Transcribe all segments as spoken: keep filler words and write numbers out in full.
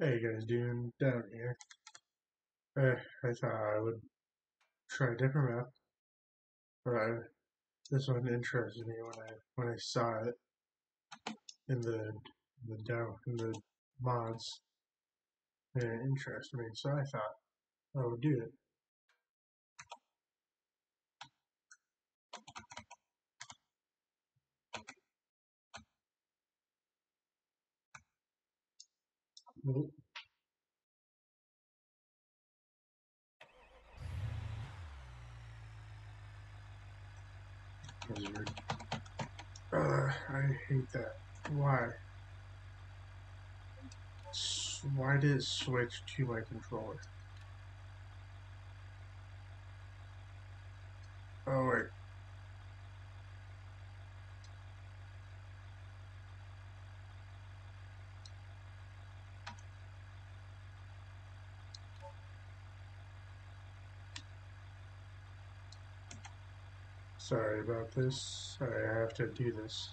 How you guys doing down here? Uh, I thought I would try a different map, but I, this one interested me when I when I saw it in the the down in the mods, and it interested me, so I thought I would do it. Nope. That was weird. Uh, I hate that. Why? S why did it switch to my controller? Oh wait. Sorry about this. I have to do this.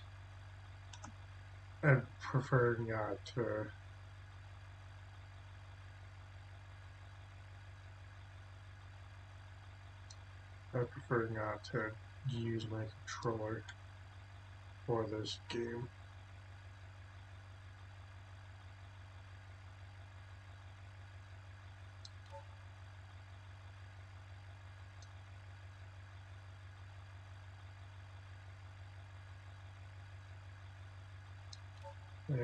I prefer not to. I prefer not to use my controller for this game.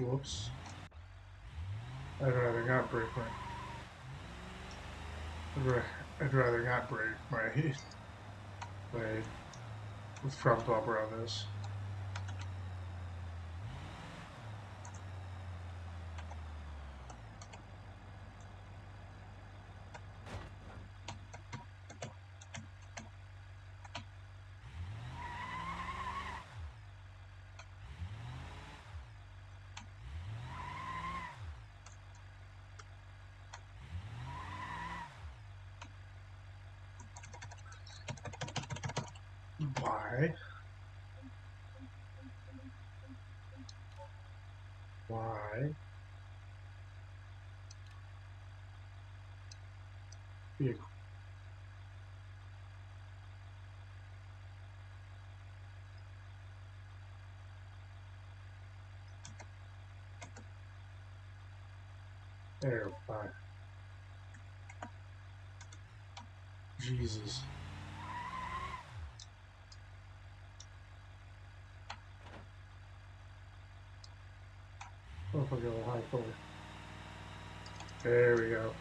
Whoops. I'd rather not break my... I'd rather not break my... my front bumper on this. Why? Why? Vehicle. There, fine. Jesus. Oh, if I go high forward. There we go.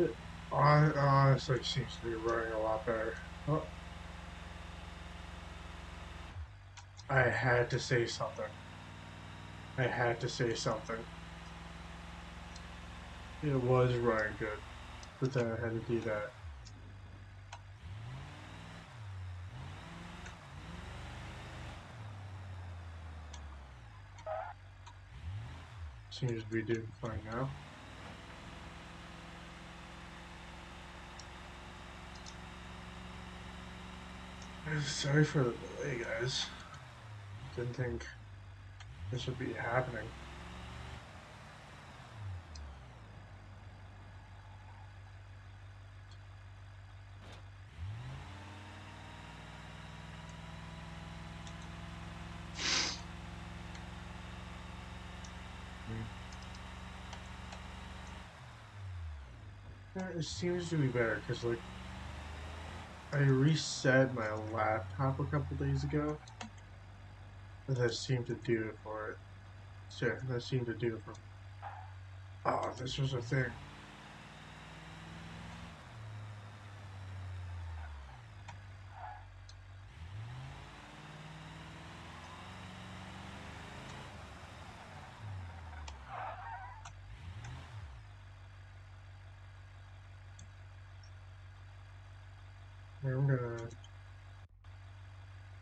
It honestly seems to be running a lot better. Oh. I had to say something. I had to say something. It was running good, but then I had to do that. Seems to be doing fine now. Sorry for the delay, guys. Didn't think This would be happening. It seems to be better because, like, I reset my laptop a couple days ago, and that seemed to do it for it. So that seemed to do it for. Oh, this was a thing. I'm gonna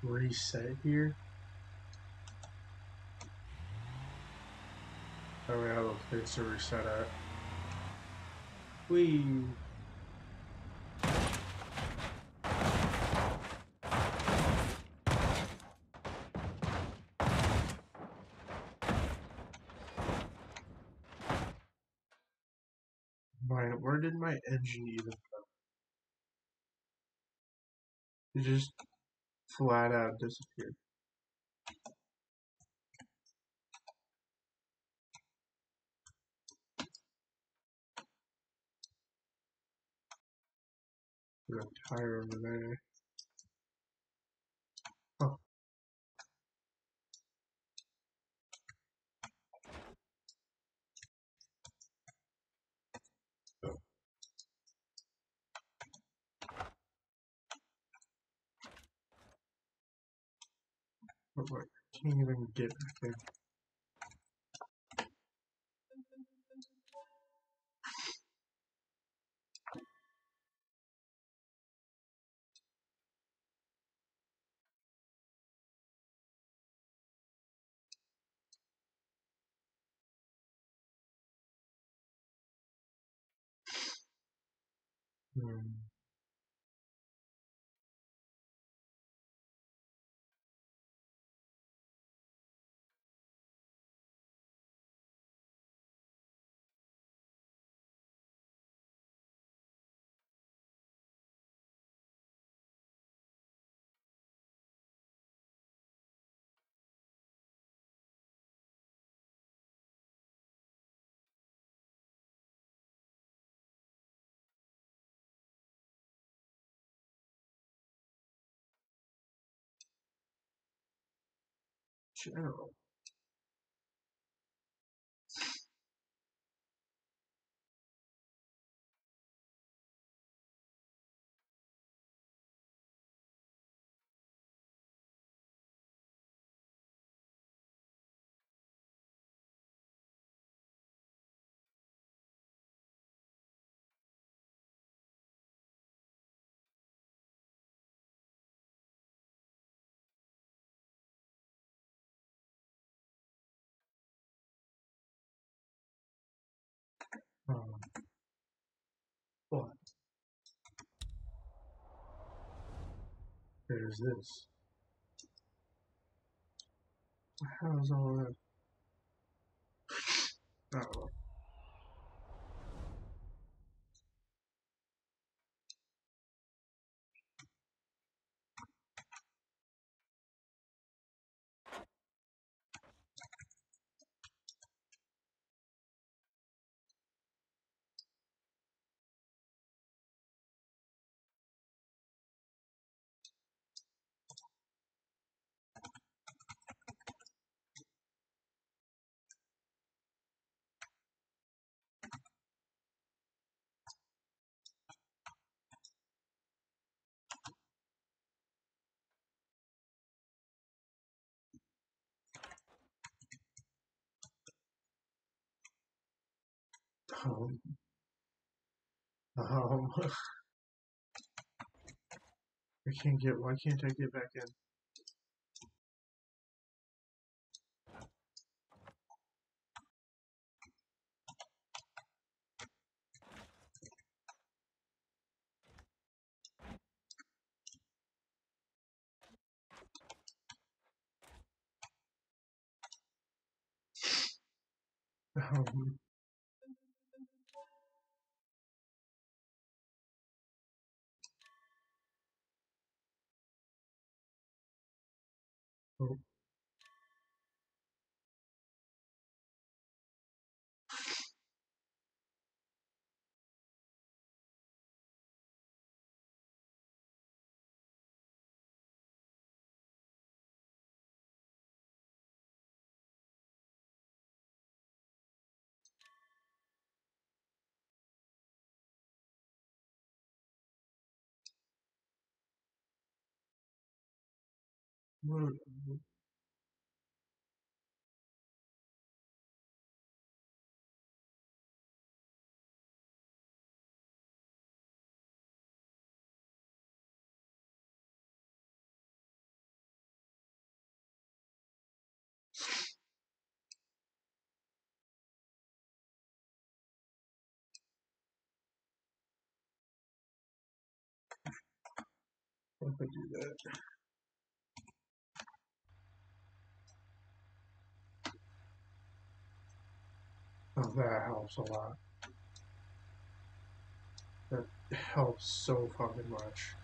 reset here. Oh, we have a place to reset at. Whee! Wait, where did my engine even go? It just flat out disappeared. The tire over there. Oh. But like, I can't even get back there. Hmm. General. Um, what is this? How is all that? Oh. Um, um, I can't get, why can't I get back in? Um, oh. Mm-hmm. If I do that. Oh, that helps a lot. That helps so fucking much.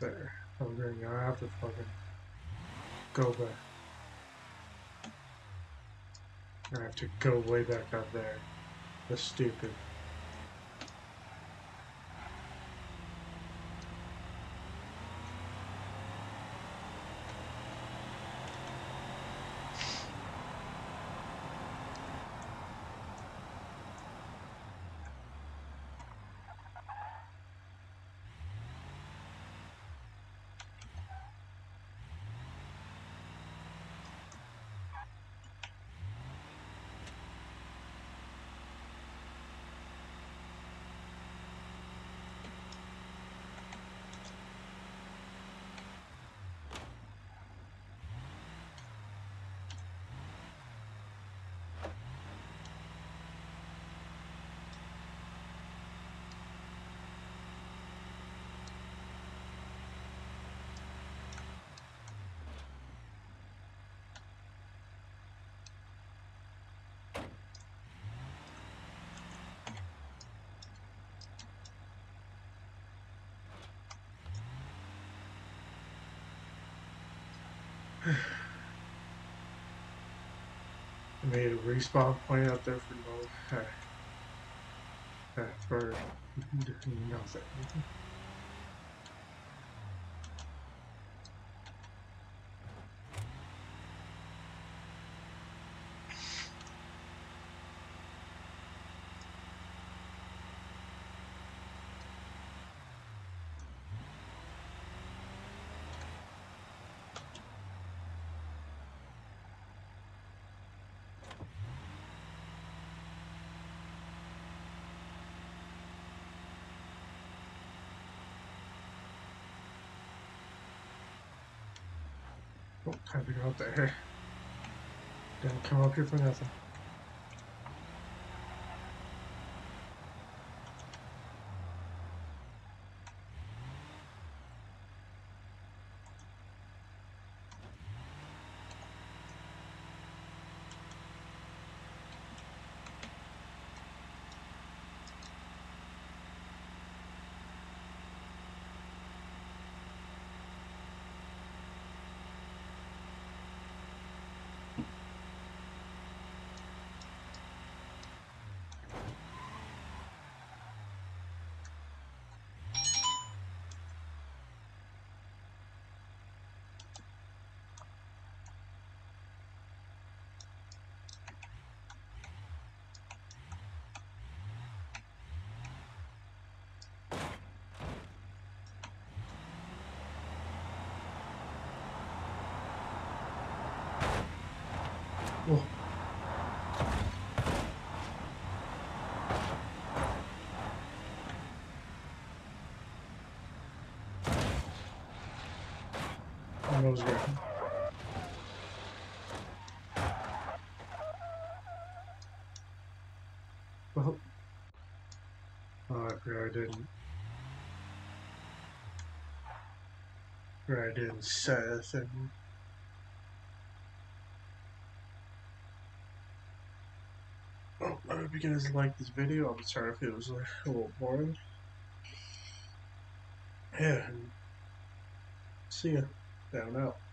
There. I'm going to have to fucking go back. I have to go way back up there. That's stupid. I made a respawn point out there for no heck. Uh, for nothing. Time to go up there. Don't come up here for nothing. Oh. I was good. Well, oh, great, I didn't. Great, I didn't say a thing. Oh, I hope you guys liked this video. I'm sorry if it was like a little boring. Yeah. See ya. Down out.